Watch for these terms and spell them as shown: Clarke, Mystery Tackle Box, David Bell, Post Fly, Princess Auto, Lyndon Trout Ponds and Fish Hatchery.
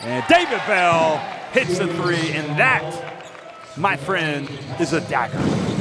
And David Bell hits the three, and that, my friend, is a dagger.